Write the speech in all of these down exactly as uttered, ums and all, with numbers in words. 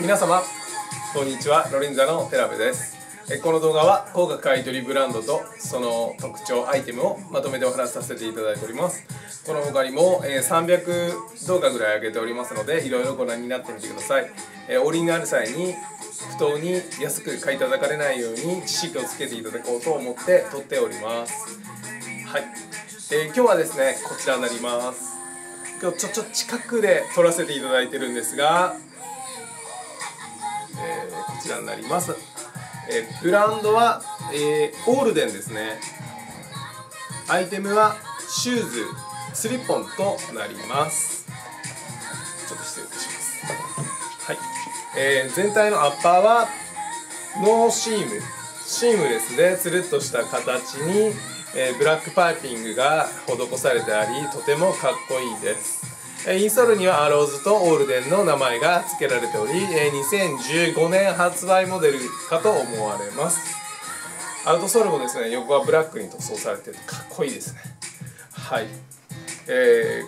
皆様こんにちは、ロリンザの寺部です。この動画は高価買取ブランドとその特徴アイテムをまとめてお話しさせていただいております。この他にもさんびゃく動画ぐらい上げておりますので、いろいろご覧になってみてください。折りになる際に不当に安く買い叩かれないように知識をつけていただこうと思って撮っております。はい、えー、今日はですねこちらになります。今日ちょっと近くで撮らせていただいてるんですが、えー、こちらになります。えー、ブランドは、えー、オールデンですね。アイテムはシューズ、スリッポンとなります。ちょっと失礼いたします。はい、えー、全体のアッパーはノーシーム、シームレスでつるっとした形に、えー、ブラックパーピングが施されてあり、とてもかっこいいです。インソールにはアローズとオールデンの名前が付けられており、にせんじゅうごねん発売モデルかと思われます。アウトソールもですね、横はブラックに塗装されていてかっこいいですね。はい、え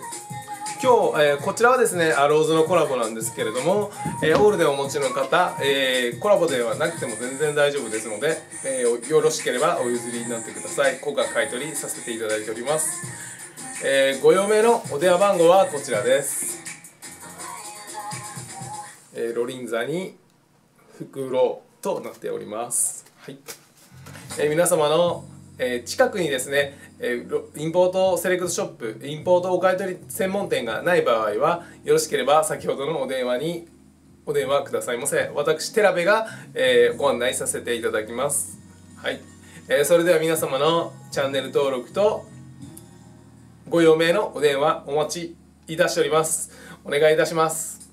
ー、今日、えー、こちらはですねアローズのコラボなんですけれども、えー、オールデンをお持ちの方、えー、コラボではなくても全然大丈夫ですので、えー、よろしければお譲りになってください。高価買取りさせていただいております。えー、ご用命のお電話番号はこちらです。えー、ロリンザに袋となっております。はい。えー、皆様の、えー、近くにですね、えー、インポートセレクトショップ、インポートお買い取り専門店がない場合は、よろしければ先ほどのお電話にお電話くださいませ。私寺部が、えー、ご案内させていただきます。はい。えー、それでは皆様のチャンネル登録とご用命のお電話お待ちいたしております。お願いいたします。